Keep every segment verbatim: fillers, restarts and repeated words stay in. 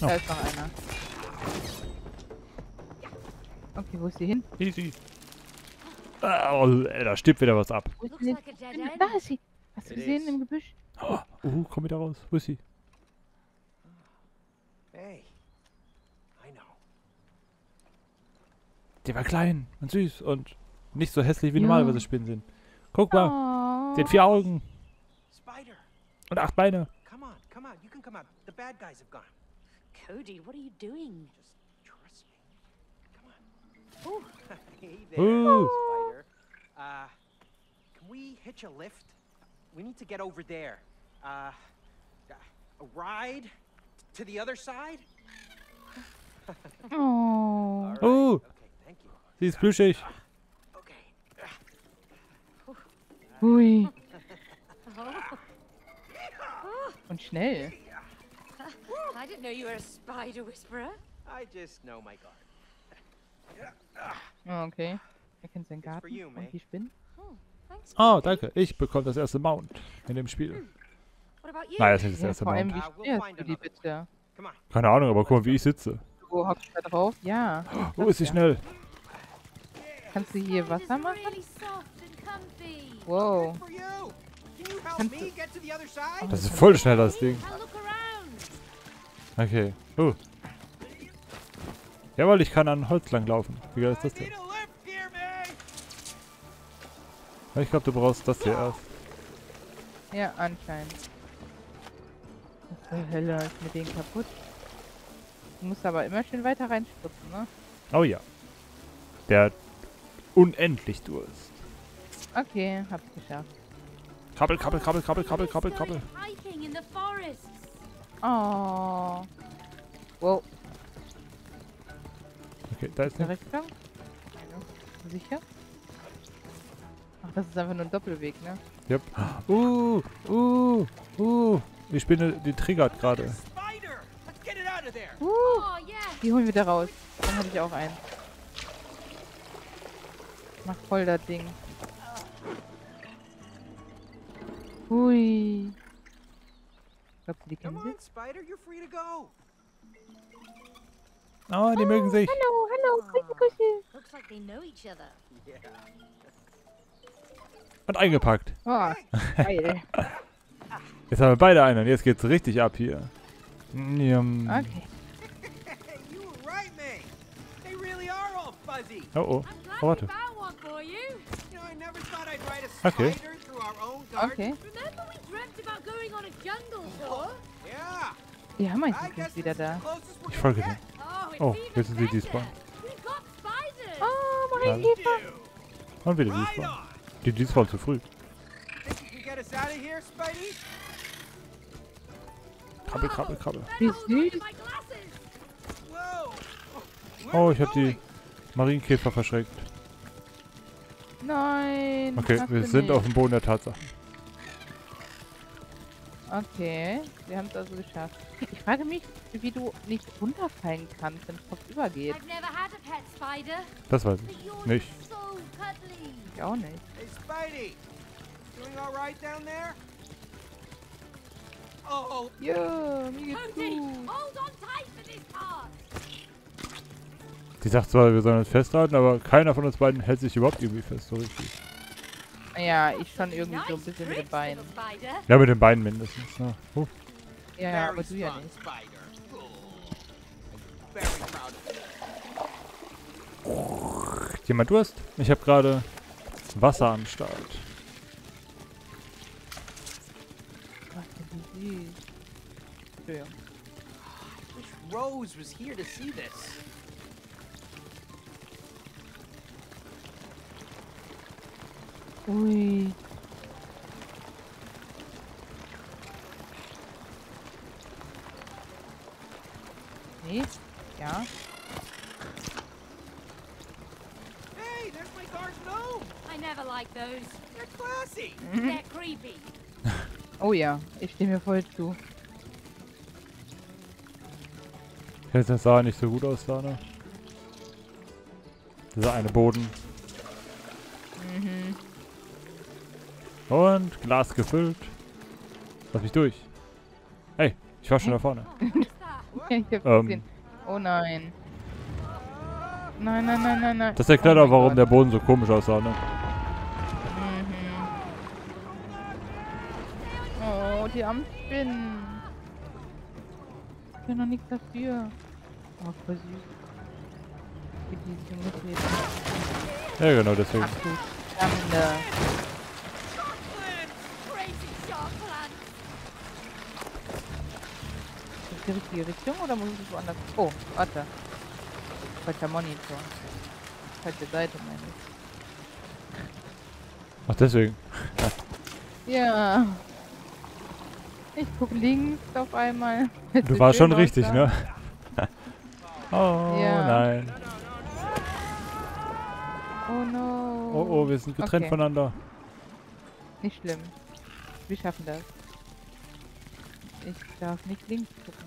Da oh. ist noch einer. Okay, wo ist die hin? Easy. Oh, da stirbt wieder was ab. Wo ist die hin? Da ist sie. Hast du gesehen im Gebüsch? Oh, uh, komm wieder raus. Wo ist sie? Hey. I know. Die war klein und süß und nicht so hässlich wie ja. normalerweise Spinnen sind. Guck mal. Oh. Sie hat vier Augen. Und acht Beine. Come on, come on. You can come out. The bad guys have gone. Cody, what are you doing? Just trust me. Come on. Oh, hey there, Spider. Uh, can we hitch a lift? We need to get over there. Uh, a ride to the other side? Oh. Oh. Okay, thank you. Sie ist plüschig. Okay. Hui. Und schnell. I didn't know you were a spider whisperer. I just know my garden. Oh, okay. Er kennt seinen Garten und die Spinnen. Oh, danke. Ich bekomme das erste Mount in dem Spiel. Nein, das ist nicht das erste Mount. Keine Ahnung, aber guck mal, wie ich sitze. Wo hockst du da drauf? Ja. Oh, ist sie schnell. Kannst du hier Wasser machen? Wow. Das ist voll schnell, das Ding. Okay. Oh. Jawohl, ich kann an Holz lang laufen. Wie geil ist das denn? Ich glaube, du brauchst das hier erst. Ja, anscheinend. Was zur Hölle ist mit denen kaputt? Du musst aber immer schön weiter reinstupfen, ne? Oh ja. Der unendlich Durst. Okay, hab's geschafft. Krabbel, krabbel, krabbel, krabbel, krabbel, krabbel, krabbel. Oh. Wow. Okay, da ist nichts. Sicher? Ach, das ist einfach nur ein Doppelweg, ne? Yep. Uh, uh, uh. Die Spinne, die triggert gerade. Uh, die holen wir da raus. Dann habe ich auch einen. Mach voll das Ding. Hui. Glaubst du, die kennen sich? Oh, die oh, mögen sich. Hallo, hallo, Küche, Küche. Und eingepackt. Oh, geil. Jetzt haben wir beide einen und jetzt geht's richtig ab hier. Okay. Oh, oh. Oh, warte. Okay. Okay. Ja, mein Kind ist wieder da. Ich folge dir. Oh, jetzt sind sie die Spawn. Oh, mein Käfer. Und wieder die Spawn. Die, die Spawn zu früh. Krabbel, krabbel, krabbel. Wie süß. Oh, ich hab die Marienkäfer verschreckt. Nein. Okay, wir sind nicht auf dem Boden der Tatsachen. Okay, wir haben es also geschafft. Ich frage mich, wie du nicht runterfallen kannst, wenn es Kopf übergeht. Das weiß ich nicht. Ich auch nicht. Ja, mir geht's gut. Die sagt zwar, wir sollen uns festhalten, aber keiner von uns beiden hält sich überhaupt irgendwie fest, so richtig. Ja, ich schon irgendwie so ein bisschen mit den Beinen. Ja, mit den Beinen mindestens. Ne? Oh. Ja, ja, aber du ja nicht. Hat jemand Durst? Ich habe gerade Wasser am Start. Gott, wie süß. Entschuldigung. I wish Rose was here to see this. Ui. Nee? Ja. Hey, there's my garden gnome. I never like those. They're classy. They're creepy. Oh ja, ich stimme mir voll zu. Das sah nicht so gut aus, Lana. Dieser eine Boden. Mhm. Und Glas gefüllt. Lass mich durch. Hey, ich war schon da vorne. Ja, ich hab's ähm, gesehen. Oh nein. Nein, nein, nein, nein, nein. Das erklärt auch, oh warum Gott. Der Boden so komisch aussah, ne? Mhm. Oh, die armen Spinnen. Ich kann noch nichts dafür. Oh, voll süß. Ja, genau, deswegen. Ach, du Schande. Ist das die richtige Richtung oder muss ich woanders? Oh, warte. Falscher Monitor. Falsche Seite, meine ich. Ach, deswegen. Ja. Ich guck links auf einmal. Du warst schon richtig, da. Ne? Oh, ja. Nein. Oh no. Oh oh, wir sind getrennt okay. voneinander. Nicht schlimm. Wir schaffen das. Ich darf nicht links gucken.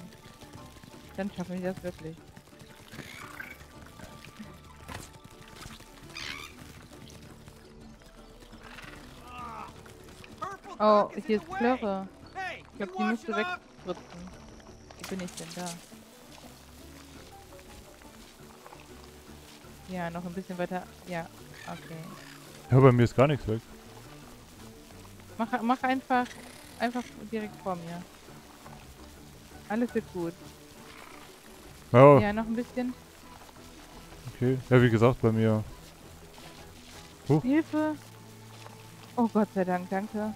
Dann schaffen wir das wirklich. Oh, hier ist Claire. Ich glaube, die müsste wegfritzen. Wie bin ich denn da? Ja, noch ein bisschen weiter. Ja, okay. Ja, bei mir ist gar nichts weg. Mach, mach einfach, einfach direkt vor mir. Alles wird gut. Oh. Ja, noch ein bisschen. Okay. Ja, wie gesagt, bei mir. Huh. Hilfe! Oh Gott sei Dank, danke.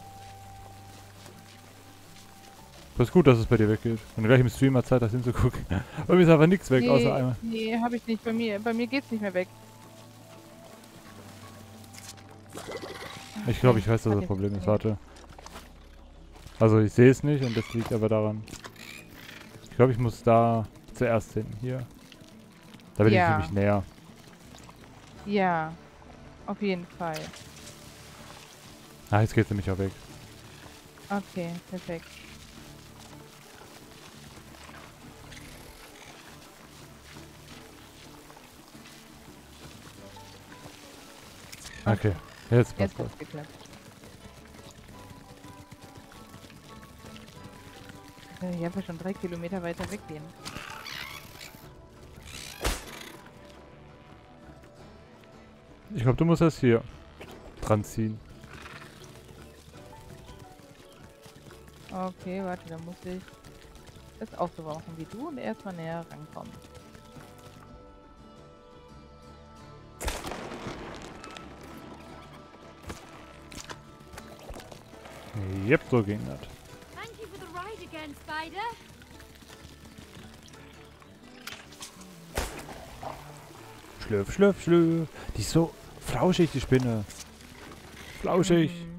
Das ist gut, dass es bei dir weggeht. Und gleich im Stream hat Zeit, das hinzugucken. Bei mir ist einfach nichts weg, nee, außer einmal. Nee, hab ich nicht. Bei mir, bei mir geht's nicht mehr weg. Ich glaube, ich weiß, dass das Problem ist. Warte. Also, ich sehe es nicht und das liegt aber daran. Ich glaube, ich muss da zuerst hin. Hier. Da bin ja. ich nämlich näher. Ja. Auf jeden Fall. Ah, jetzt geht's nämlich auch weg. Okay, perfekt. Okay, jetzt passt das. Ich habe ja schon drei Kilometer weiter weggehen. Ich glaube, du musst das hier dran ziehen. Okay, warte, dann muss ich das auch so machen wie du und erstmal näher rankommen. Yep, so ging das. Schlürf, schlürf, schlürf. Die ist so flauschig, die Spinne. Flauschig. Mhm.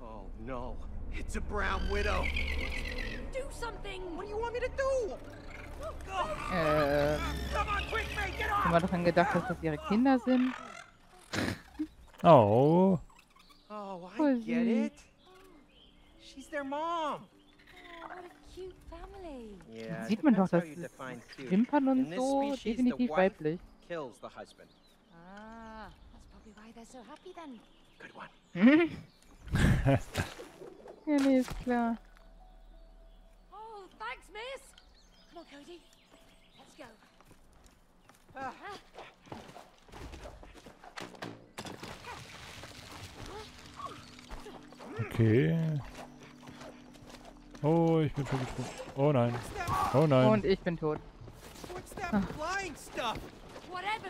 Oh no, it's a brown widow. Do something. What do you want me to do? Ähm. Haben wir daran gedacht, dass das ihre Kinder sind? Oh. Oh, I get it. She's their mom. Oh, what a cute family. Yeah, sieht man doch, dass Wimpern und so definitiv weiblich. Kills the husband. Ah, that's probably why they're so happy then. Good one. Ja, nee, ist klar. Oh, thanks, miss. Come on, Cody. Let's go. Ah. Okay. Oh, ich bin schon gesprungen. Oh nein. Oh nein. Und ich bin tot. Ah. Oh. Okay, wait,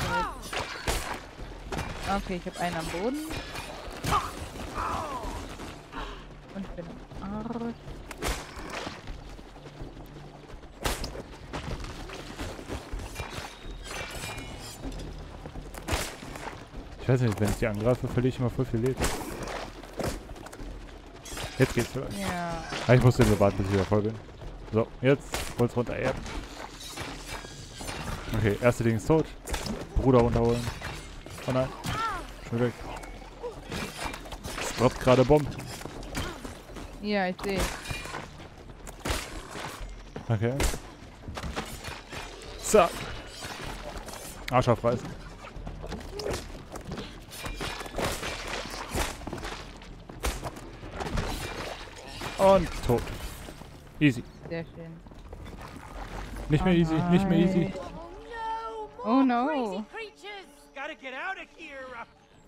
wait. Okay, ich habe einen am Boden. Und ich bin am Arsch. Ich weiß nicht, wenn ich die angreife, verliere ich immer voll viel Leben. Jetzt geht's wieder. Ja. Ah, ich muss immer warten, bis ich wieder voll bin. So, jetzt hol's runter. Ja. Okay, erste Ding ist tot. Bruder runterholen. Oh nein. Schon weg. Es droppt gerade Bomben. Ja, ich sehe. Okay. Zack. Arsch aufreißen. Und tot. Easy. Sehr schön. Nicht mehr oh easy, nein. nicht mehr easy. Oh no. Oh no. Gotta get out of here.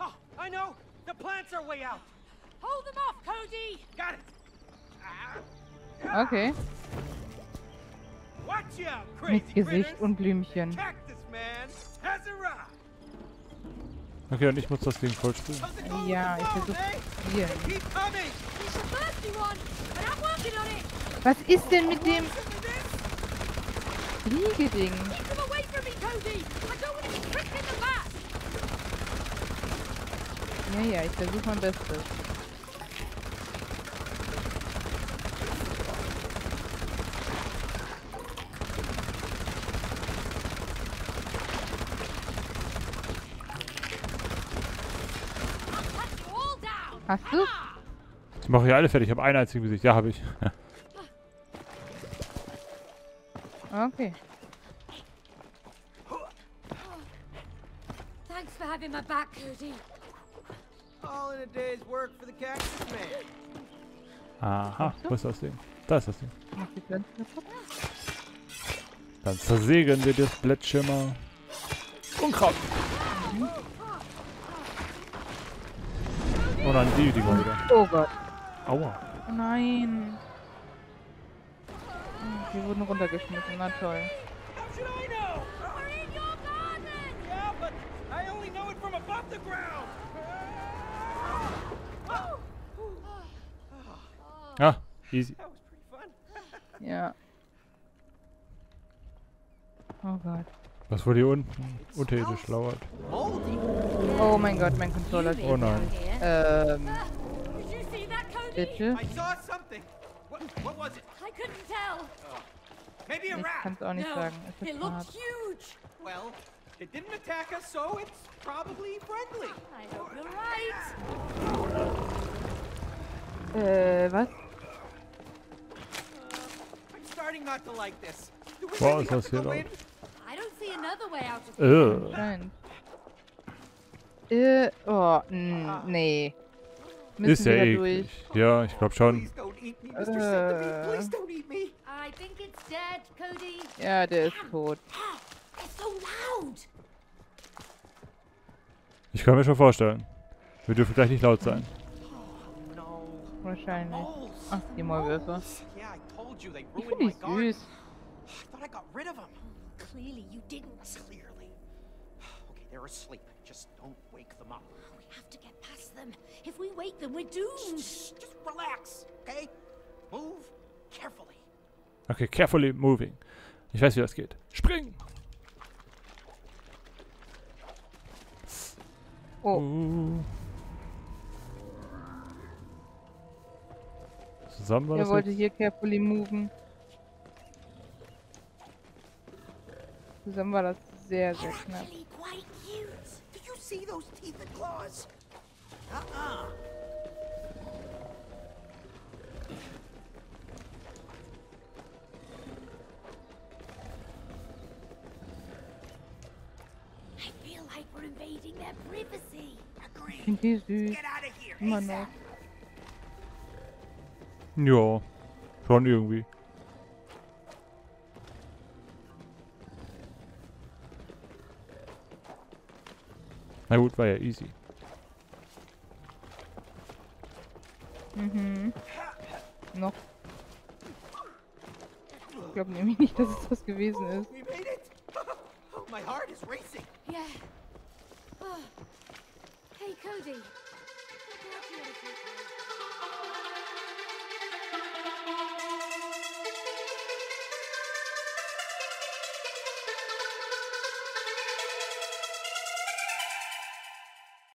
Oh, I know. The plants are way out. Hold them off, Cody. Got it. Okay. Mit Gesicht und Blümchen. Okay, und ich muss das Ding voll spielen. Ja, ich versuche hier. Was ist denn mit dem Fliegeding? Ja, ja, ich versuche mein Bestes. Hast du? Ich mache hier alle fertig. Ich habe einen einzigen Gesicht. Ja, habe ich. Okay. Thanks for having my back, Cody. All in a day's work for the cactus man. Aha, wo ist das Ding? Da ist das Ding. Dann zersägen wir das Blättschimmer. Unkraut. Mhm. Oder an die, die wollen wieder. Oh Gott. Aua. Nein. Wir wurden runtergeschmissen, na toll. Ah, easy. Ja. Oh Gott. Was wurde hier unten? Unterirdisch lauert. Oh mein Gott, mein Controller. Oh nein. Ähm. Bitte? Ich kann's auch nicht sagen. Es ist hart. Äh, was? Wow, ist das hier laut? Äh. Äh, oh, mh, nee. Müssen ist ja eklig. Durch. Ja, ich glaube schon. Äh. Ja, der ist tot. Ich kann mir schon vorstellen. Wir dürfen gleich nicht laut sein. Wahrscheinlich. Ach, die Maulwürfe. Ich finde die süß. Clearly you didn't. Clearly. Okay, they're asleep. Just don't wake them up. We have to get past them. If we wake them, we're doomed. Shh, shh, just relax, okay? Move carefully. Okay, carefully moving. Ich weiß, wie das geht. Springen! Oh. Uh. Zusammen war das. Er wollte hier carefully moven. Zusammen war das sehr, sehr knapp. Ich finde die süß. Immer noch. Ja, schon irgendwie. Na gut, war ja easy. Mhm. Noch. Ich glaube nämlich nicht, dass es was gewesen ist. Hey Cody.